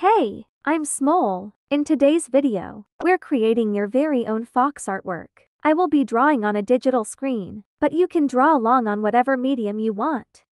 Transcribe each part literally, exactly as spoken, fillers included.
Hey, I'm Smowl. In today's video, we're creating your very own fox artwork. I will be drawing on a digital screen, but you can draw along on whatever medium you want.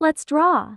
Let's draw.